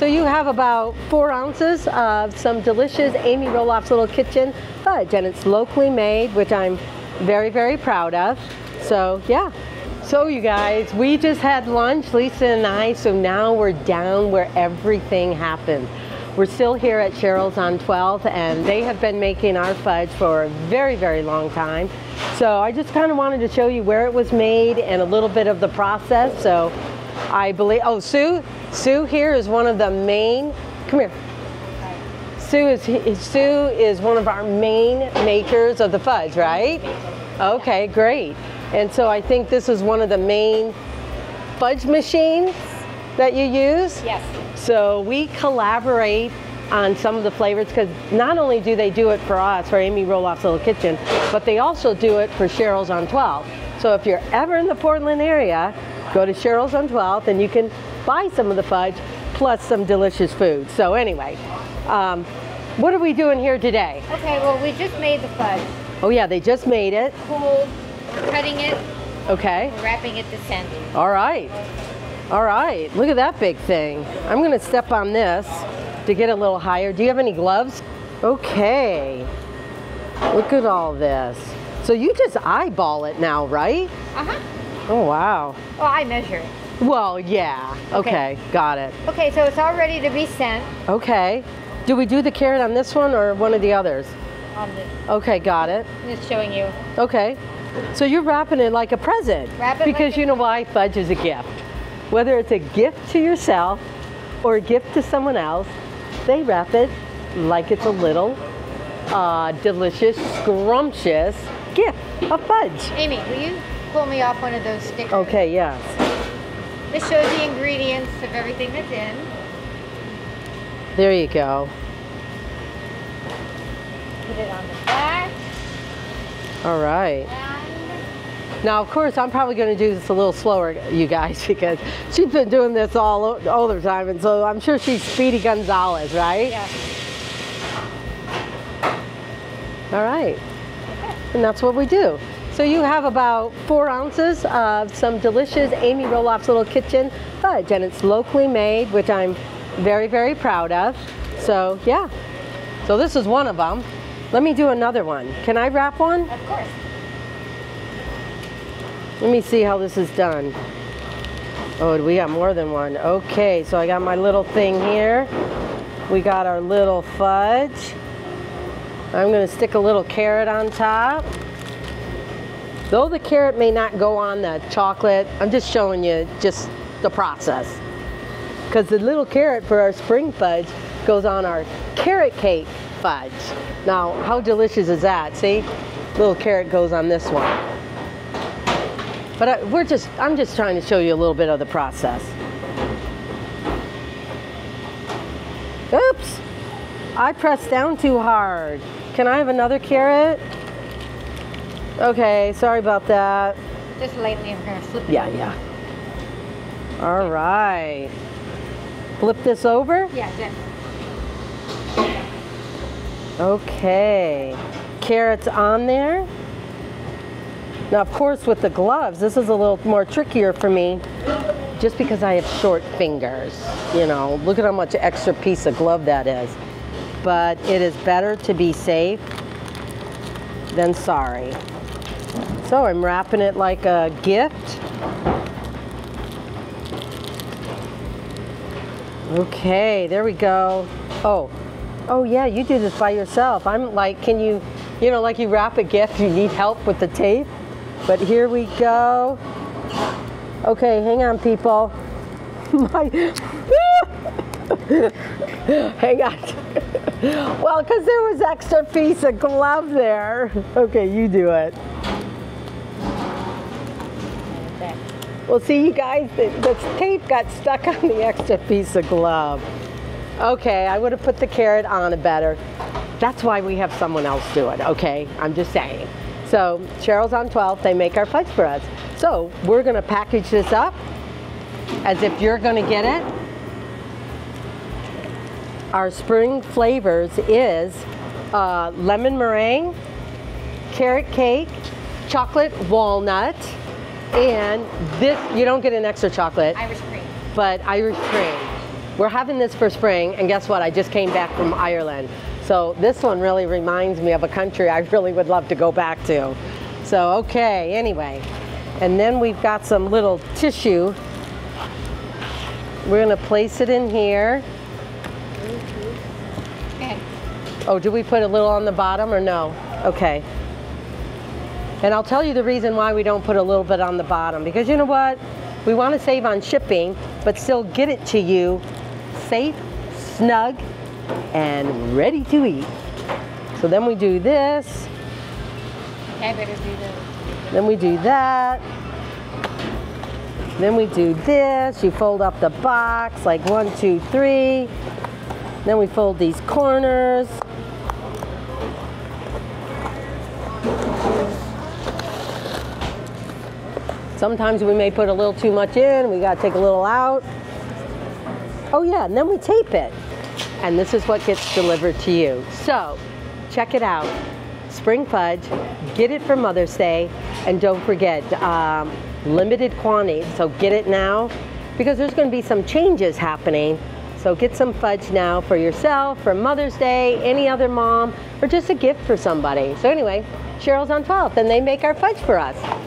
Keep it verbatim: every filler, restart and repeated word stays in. So you have about four ounces of some delicious Amy Roloff's Little Kitchen fudge, and it's locally made, which I'm very, very proud of. So yeah. So you guys, we just had lunch, Lisa and I, so now we're down where everything happened. We're still here at Cheryl's on twelfth, and they have been making our fudge for a very, very long time. So I just kind of wanted to show you where it was made and a little bit of the process. So I believe, oh, Sue, Sue here is one of the main, come here. Sue is, Sue is one of our main makers of the fudge, right? Okay, great. And so I think this is one of the main fudge machines that you use? Yes. So we collaborate on some of the flavors, because not only do they do it for us, for Amy Roloff's Little Kitchen, but they also do it for Cheryl's on twelfth. So if you're ever in the Portland area, go to Cheryl's on twelfth and you can buy some of the fudge plus some delicious food. So anyway, um, what are we doing here today? Okay, well, we just made the fudge. Oh yeah, they just made it. Cool. We're cutting it. Okay. We're wrapping it this end. All right. All right. Look at that big thing. I'm going to step on this to get a little higher. Do you have any gloves? Okay. Look at all this. So you just eyeball it now, right? Uh-huh. Oh, wow. Well, I measure. Well, yeah. Okay. Okay. Got it. Okay. So it's all ready to be sent. Okay. Do we do the carrot on this one or one of the others? On this. Okay. Got it. I'm just showing you. Okay. So you're wrapping it like a present. Wrap it because like you know why? Fudge is a gift. Whether it's a gift to yourself or a gift to someone else, they wrap it like it's a little uh, delicious, scrumptious gift, a fudge. Amy, will you pull me off one of those stickers? Okay, yes. This shows the ingredients of everything that's in. There you go. Put it on the back. All right. Now, of course, I'm probably going to do this a little slower, you guys, because she's been doing this all, all the time, and so I'm sure she's Speedy Gonzalez, right? Yeah. All right. And that's what we do. So you have about four ounces of some delicious Amy Roloff's Little Kitchen fudge, and it's locally made, which I'm very, very proud of. So, yeah. So this is one of them. Let me do another one. Can I wrap one? Of course. Let me see how this is done. Oh, we got more than one. Okay, so I got my little thing here. We got our little fudge. I'm gonna stick a little carrot on top. Though the carrot may not go on the chocolate, I'm just showing you just the process. Because the little carrot for our spring fudge goes on our carrot cake fudge. Now, how delicious is that? See, little carrot goes on this one. But I, we're just, I'm just trying to show you a little bit of the process. Oops, I pressed down too hard. Can I have another carrot? Okay, sorry about that. Just lightly, I'm gonna flip it. Yeah, yeah. All right. Flip this over? Yeah, good. Okay, carrots on there. Now, of course, with the gloves, this is a little more trickier for me just because I have short fingers. You know, look at how much extra piece of glove that is. But it is better to be safe than sorry. So I'm wrapping it like a gift. Okay, there we go. Oh, oh yeah, you do this by yourself. I'm like, can you, you know, like you wrap a gift, you need help with the tape? But here we go. Okay, hang on, people. My hang on. Well, because there was extra piece of glove there. Okay, you do it. Well, see, you guys, the, the tape got stuck on the extra piece of glove. Okay, I would have put the carrot on it better. That's why we have someone else do it, okay? I'm just saying. So Cheryl's on twelfth, they make our fudge for us. So we're gonna package this up as if you're gonna get it. Our spring flavors is uh, lemon meringue, carrot cake, chocolate walnut, and this, you don't get an extra chocolate. Irish cream. But Irish cream. We're having this for spring, and guess what? I just came back from Ireland. So this one really reminds me of a country I really would love to go back to. So, okay, anyway. And then we've got some little tissue. We're gonna place it in here. Oh, do we put a little on the bottom or no? Okay. And I'll tell you the reason why we don't put a little bit on the bottom, because you know what? We want to save on shipping, but still get it to you safe, snug, and ready to eat. So then we do this. I better do this. Then we do that. Then we do this. You fold up the box, like one, two, three. Then we fold these corners. Sometimes we may put a little too much in, we gotta take a little out. Oh yeah, and then we tape it. And this is what gets delivered to you. So, check it out. Spring fudge, get it for Mother's Day, and don't forget, um, limited quantity, so get it now, because there's gonna be some changes happening. So get some fudge now for yourself, for Mother's Day, any other mom, or just a gift for somebody. So anyway, Cheryl's on twelfth, and they make our fudge for us.